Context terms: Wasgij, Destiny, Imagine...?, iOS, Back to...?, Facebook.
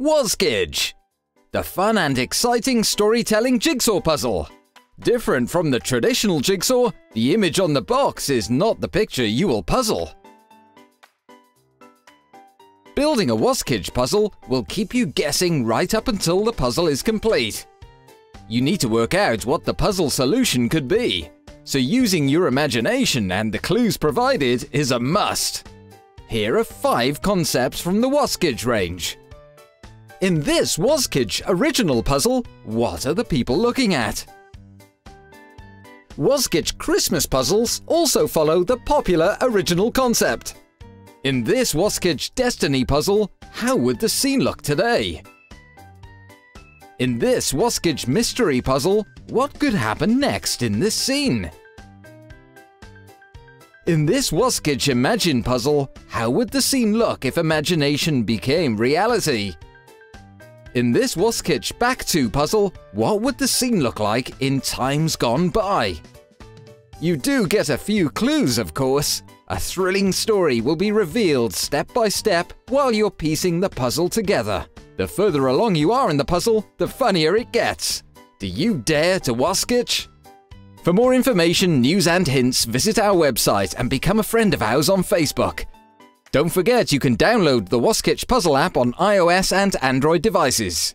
Wasgij, the fun and exciting storytelling jigsaw puzzle. Different from the traditional jigsaw, the image on the box is not the picture you will puzzle. Building a Wasgij puzzle will keep you guessing right up until the puzzle is complete. You need to work out what the puzzle solution could be, so using your imagination and the clues provided is a must. Here are 5 concepts from the Wasgij range. In this Wasgij original puzzle, what are the people looking at? Wasgij Christmas puzzles also follow the popular original concept. In this Wasgij Destiny puzzle, how would the scene look today? In this Wasgij Mystery puzzle, what could happen next in this scene? In this Wasgij Imagine puzzle, how would the scene look if imagination became reality? In this Wasgij Back To puzzle, what would the scene look like in times gone by? You do get a few clues, of course. A thrilling story will be revealed step by step while you're piecing the puzzle together. The further along you are in the puzzle, the funnier it gets. Do you dare to Wasgij? For more information, news and hints, visit our website and become a friend of ours on Facebook. Don't forget you can download the Wasgij puzzle app on iOS and Android devices.